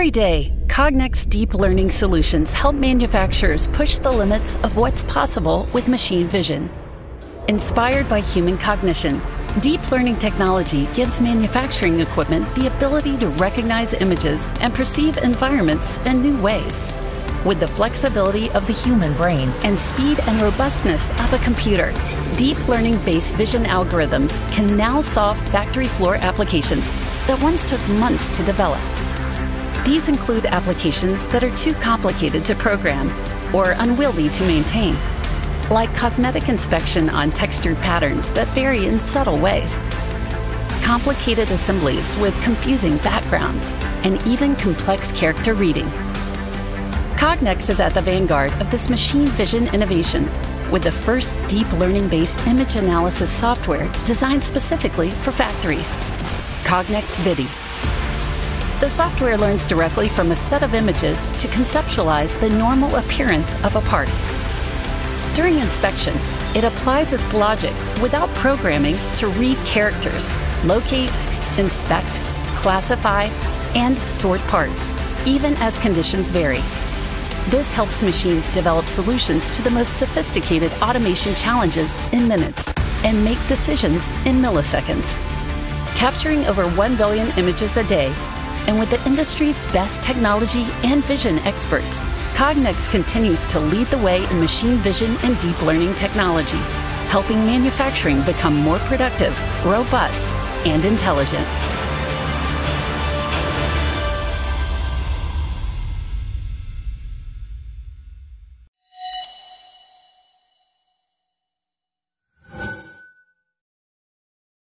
Every day, Cognex deep learning solutions help manufacturers push the limits of what's possible with machine vision. Inspired by human cognition, deep learning technology gives manufacturing equipment the ability to recognize images and perceive environments in new ways. With the flexibility of the human brain and speed and robustness of a computer, deep learning-based vision algorithms can now solve factory floor applications that once took months to develop. These include applications that are too complicated to program or unwieldy to maintain, like cosmetic inspection on textured patterns that vary in subtle ways, complicated assemblies with confusing backgrounds, and even complex character reading. Cognex is at the vanguard of this machine vision innovation with the first deep learning-based image analysis software designed specifically for factories, Cognex ViDi. The software learns directly from a set of images to conceptualize the normal appearance of a part. During inspection, it applies its logic without programming to read characters, locate, inspect, classify, and sort parts, even as conditions vary. This helps machines develop solutions to the most sophisticated automation challenges in minutes and make decisions in milliseconds. Capturing over 1 billion images a day, and with the industry's best technology and vision experts, Cognex continues to lead the way in machine vision and deep learning technology, helping manufacturing become more productive, robust, and intelligent.